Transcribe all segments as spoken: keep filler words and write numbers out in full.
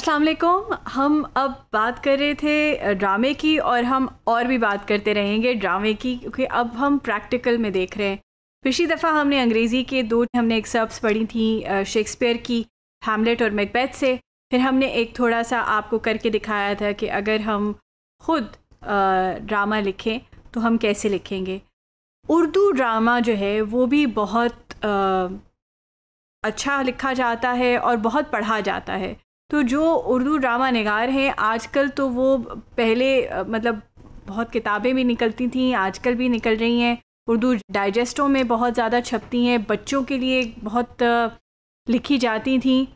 अस्सलाम वालेकुम। हम अब बात कर रहे थे ड्रामे की और हम और भी बात करते रहेंगे ड्रामे की, क्योंकि अब हम प्रैक्टिकल में देख रहे हैं। पिछली दफ़ा हमने अंग्रेज़ी के दो हमने एक्सर्प्स पढ़ी थी शेक्सपियर की, हैमलेट और मैकबेथ से। फिर हमने एक थोड़ा सा आपको करके दिखाया था कि अगर हम खुद ड्रामा लिखें तो हम कैसे लिखेंगे। उर्दू ड्रामा जो है वो भी बहुत आ, अच्छा लिखा जाता है और बहुत पढ़ा जाता है। तो जो उर्दू ड्रामा निगार हैं आजकल, तो वो पहले आ, मतलब बहुत किताबें भी निकलती थीं, आजकल भी निकल रही हैं। उर्दू डाइजेस्टों में बहुत ज़्यादा छपती हैं, बच्चों के लिए बहुत आ, लिखी जाती थीं।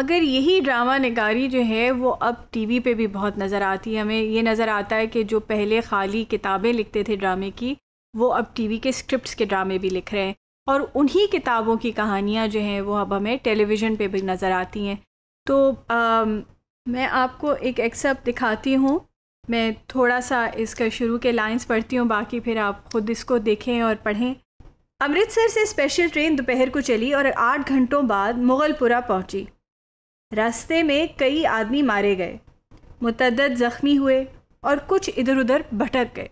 मगर यही ड्रामा निगारी जो है वो अब टीवी पे भी बहुत नज़र आती है। हमें ये नज़र आता है कि जो पहले खाली किताबें लिखते थे ड्रामे की, वो अब टीवी के स्क्रिप्ट्स के ड्रामे भी लिख रहे हैं, और उन्हीं किताबों की कहानियाँ जो हैं वो अब हमें टेलीविज़न पे भी नज़र आती हैं। तो आ, मैं आपको एक एक्सर्प्ट दिखाती हूँ। मैं थोड़ा सा इसका शुरू के लाइन्स पढ़ती हूँ, बाकी फिर आप ख़ुद इसको देखें और पढ़ें। अमृतसर से स्पेशल ट्रेन दोपहर को चली और आठ घंटों बाद मुग़लपुरा पहुँची। रास्ते में कई आदमी मारे गए, मुतद्दद ज़ख्मी हुए और कुछ इधर उधर भटक गए।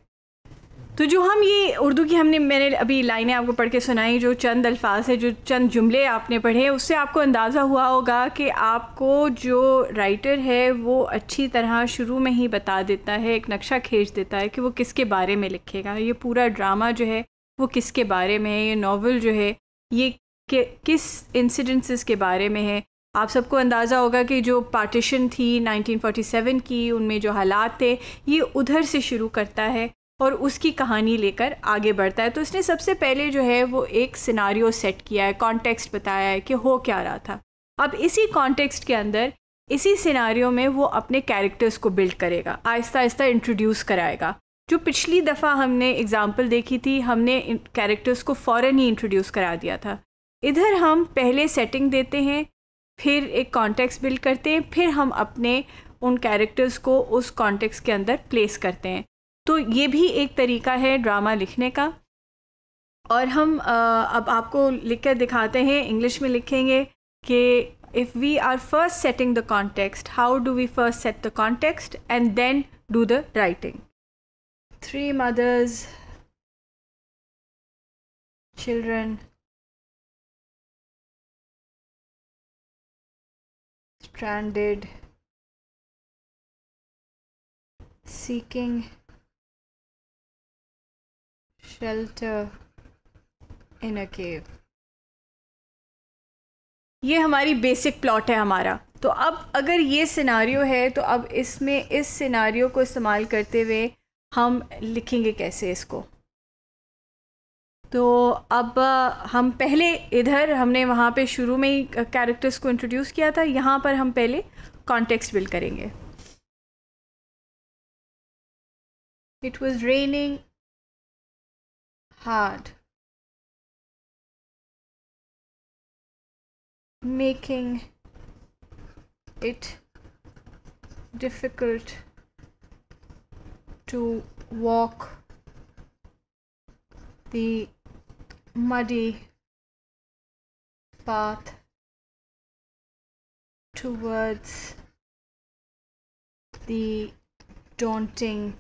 तो जो हम ये उर्दू की हमने मैंने अभी लाइनें आपको पढ़ के सुनाई, जो चंद अल्फाज है, जो चंद जुमले आपने पढ़े, उससे आपको अंदाज़ा हुआ होगा कि आपको जो राइटर है वो अच्छी तरह शुरू में ही बता देता है, एक नक्शा खींच देता है कि वो किसके बारे में लिखेगा। ये पूरा ड्रामा जो है वो किसके बारे में है, ये नावल जो है ये कि, किस इंसिडेंसेस के बारे में है। आप सबको अंदाज़ा होगा कि जो पार्टीशन थी नाइनटीन फोर्टी सेवन की, उनमें जो हालात थे, ये उधर से शुरू करता है और उसकी कहानी लेकर आगे बढ़ता है। तो इसने सबसे पहले जो है वो एक सिनारियो सेट किया है, कॉन्टेक्स्ट बताया है कि हो क्या रहा था। अब इसी कॉन्टेक्स्ट के अंदर, इसी सिनारियो में वो अपने कैरेक्टर्स को बिल्ड करेगा, आहिस्ता आहिस्ता इंट्रोड्यूस कराएगा। जो पिछली दफ़ा हमने एग्ज़ाम्पल देखी थी, हमने कैरेक्टर्स को फ़ौरन ही इंट्रोड्यूस करा दिया था। इधर हम पहले सेटिंग देते हैं, फिर एक कॉन्टेक्स्ट बिल्ड करते हैं, फिर हम अपने उन कैरेक्टर्स को उस कॉन्टेक्स्ट के अंदर प्लेस करते हैं। तो ये भी एक तरीका है ड्रामा लिखने का। और हम आ, अब आपको लिख कर दिखाते हैं। इंग्लिश में लिखेंगे कि if we are first setting the context, how do we first set the context and then do the writing. Three mothers, children, stranded, seeking shelter in a cave. ये हमारी बेसिक प्लॉट है हमारा। तो अब अगर ये सिनारियो है, तो अब इसमें इस सिनारियो को इस्तेमाल करते हुए हम लिखेंगे कैसे इसको। तो अब हम पहले इधर हमने वहाँ पे शुरू में ही कैरेक्टर्स को इंट्रोड्यूस किया था, यहाँ पर हम पहले कॉन्टेक्स्ट बिल्ड करेंगे। It was raining hard, making it difficult to walk the muddy path towards the daunting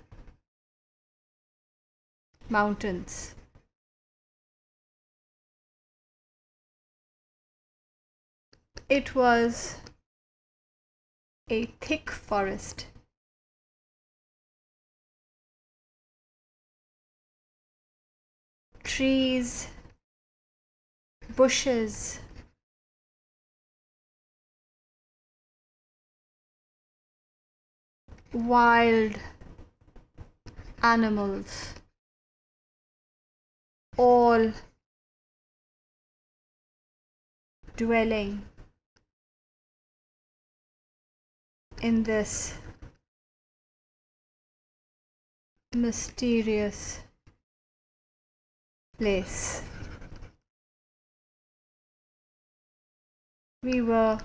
mountains. It was a thick forest, trees, bushes, wild animals, all dwelling in this mysterious place. We were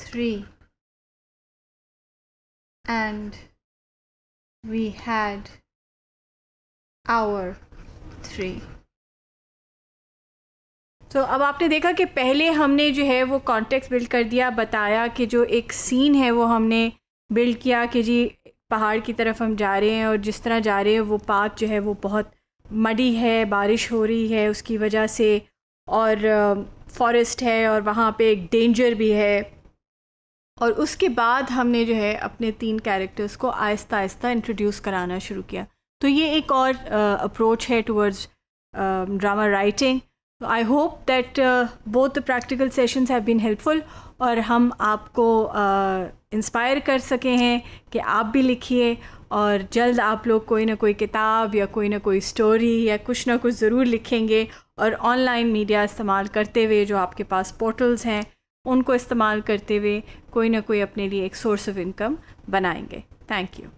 three and we had our three. तो अब आपने देखा कि पहले हमने जो है वो कॉन्टेक्स्ट बिल्ड कर दिया, बताया कि जो एक सीन है वो हमने बिल्ड किया कि जी पहाड़ की तरफ हम जा रहे हैं और जिस तरह जा रहे हैं वो पाथ जो है वो बहुत मडी है, बारिश हो रही है उसकी वजह से, और फॉरेस्ट है और वहाँ पे एक डेंजर भी है। और उसके बाद हमने जो है अपने तीन कैरेक्टर्स को आहिस्ता आहिस्ता इंट्रोड्यूस कराना शुरू किया। तो ये एक और अप्रोच uh, है towards drama writing. I hope that both the practical sessions have been helpful और हम आपको इंस्पायर uh, कर सके हैं कि आप भी लिखिए और जल्द आप लोग कोई ना कोई किताब या कोई ना कोई स्टोरी या कुछ ना कुछ ज़रूर लिखेंगे। और ऑनलाइन मीडिया इस्तेमाल करते हुए, जो आपके पास पोर्टल्स हैं उनको इस्तेमाल करते हुए कोई ना कोई अपने लिए एक सोर्स ऑफ इनकम बनाएंगे। Thank you.